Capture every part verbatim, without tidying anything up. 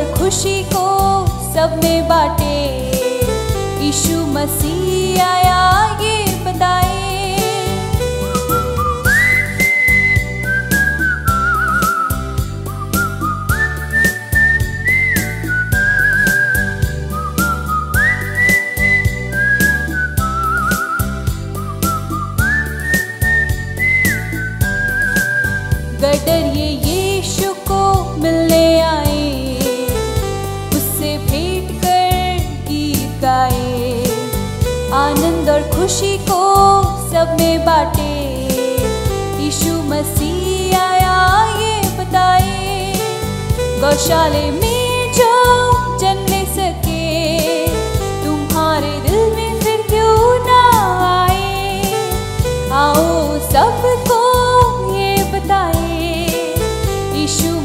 और खुशी को सब में बांटे। यीशु मसीह आया ये बताए। गदर ये यीशु को मिलने आए, उससे भेंट कर गीत गाए। आनंद और खुशी को सब में बांटे। यीशु मसीह आया ये बताए। गौशाले में जो जन्म सके, तुम्हारे दिल में फिर क्यों ना आए। आओ सबको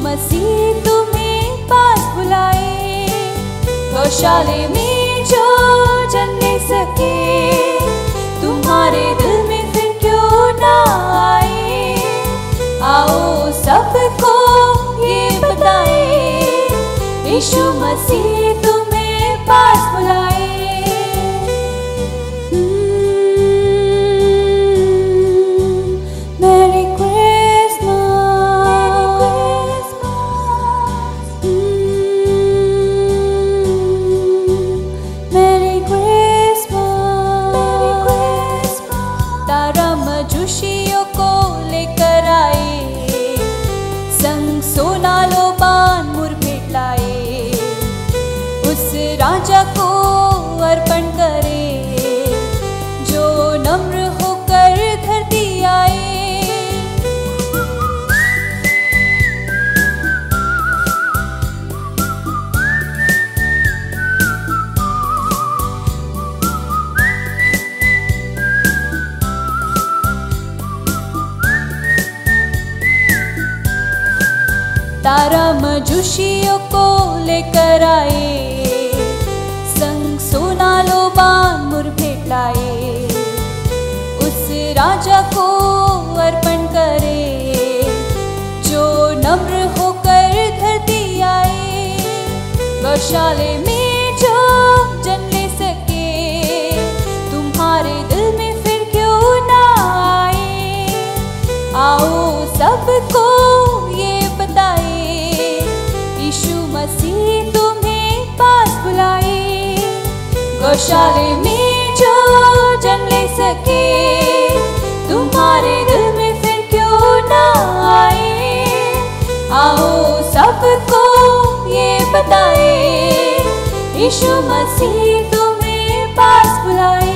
मसीह तुम्हें पास बुलाए। गौशाले में जो जन्म सके, तुम्हारे दिल में फिर क्यों ना आए। आओ सबको ये बताए, यीशु मसीह तुम्हें पास बुलाए। राजा को अर्पण करे, जो नम्र होकर धरती आए। तारा मजूशियों को लेकर आए, उस राजा को अर्पण करे, जो नम्र होकर धरती आए। गौशाले में जो जन्म सके, तुम्हारे दिल में फिर क्यों ना आए। आओ सबको ये बताए, यीशु मसीह तुम्हें पास बुलाए। गौशाले में जो जन्म सके, तुम्हारे दिल में फिर क्यों ना आए। आओ सबको ये बताए, यीशु मसीह तुम्हें पास बुलाए।